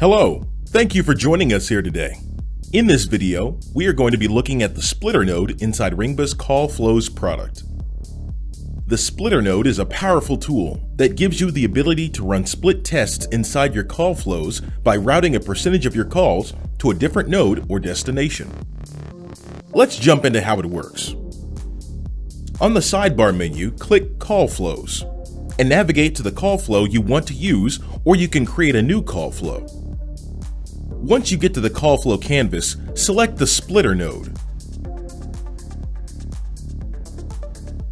Hello, thank you for joining us here today. In this video, we are going to be looking at the splitter node inside Ringba's Call Flows product. The splitter node is a powerful tool that gives you the ability to run split tests inside your call flows by routing a percentage of your calls to a different node or destination. Let's jump into how it works. On the sidebar menu, click Call Flows and navigate to the call flow you want to use, or you can create a new call flow. Once you get to the call flow canvas, select the splitter node.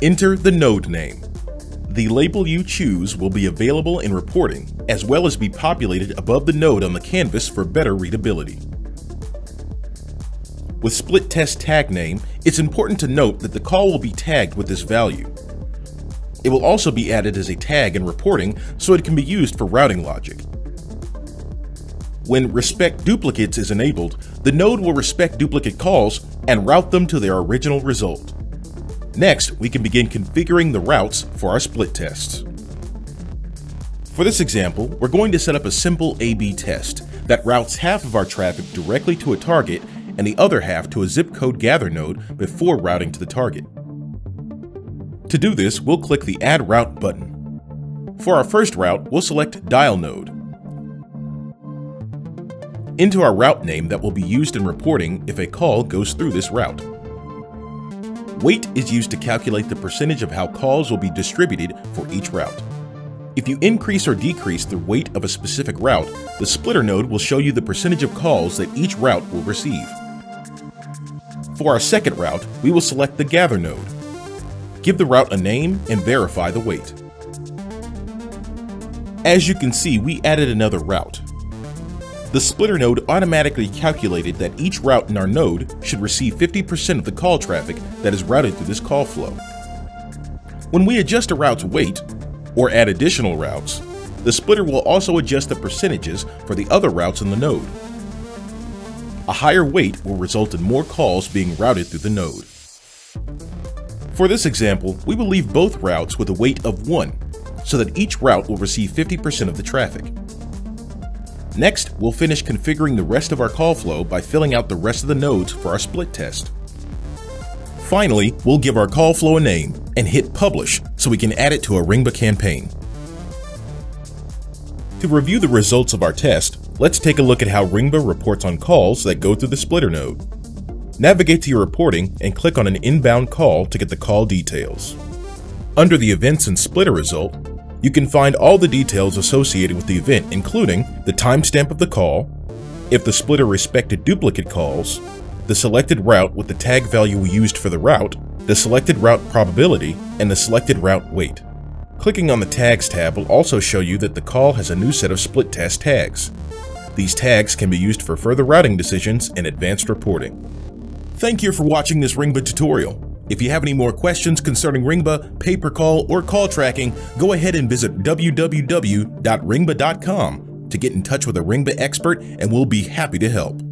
Enter the node name. The label you choose will be available in reporting, as well as be populated above the node on the canvas for better readability. With split test tag name, it's important to note that the call will be tagged with this value. It will also be added as a tag in reporting, so it can be used for routing logic. When Respect Duplicates is enabled, the node will respect duplicate calls and route them to their original result. Next, we can begin configuring the routes for our split tests. For this example, we're going to set up a simple A/B test that routes half of our traffic directly to a target and the other half to a zip code gather node before routing to the target. To do this, we'll click the Add Route button. For our first route, we'll select Dial Node. Enter our route name that will be used in reporting if a call goes through this route. Weight is used to calculate the percentage of how calls will be distributed for each route. If you increase or decrease the weight of a specific route, the splitter node will show you the percentage of calls that each route will receive. For our second route, we will select the gather node. Give the route a name and verify the weight. As you can see, we added another route. The splitter node automatically calculated that each route in our node should receive 50% of the call traffic that is routed through this call flow. When we adjust a route's weight or add additional routes, the splitter will also adjust the percentages for the other routes in the node. A higher weight will result in more calls being routed through the node. For this example, we will leave both routes with a weight of 1, so that each route will receive 50% of the traffic. Next, we'll finish configuring the rest of our call flow by filling out the rest of the nodes for our split test. Finally, we'll give our call flow a name and hit Publish so we can add it to a Ringba campaign. To review the results of our test, let's take a look at how Ringba reports on calls that go through the splitter node. Navigate to your reporting and click on an inbound call to get the call details. Under the Events and Splitter result, you can find all the details associated with the event, including the timestamp of the call, if the splitter respected duplicate calls, the selected route with the tag value we used for the route, the selected route probability, and the selected route weight. Clicking on the Tags tab will also show you that the call has a new set of split test tags. These tags can be used for further routing decisions and advanced reporting. Thank you for watching this Ringba tutorial. If you have any more questions concerning Ringba, pay-per-call, or call tracking, go ahead and visit www.ringba.com to get in touch with a Ringba expert, and we'll be happy to help.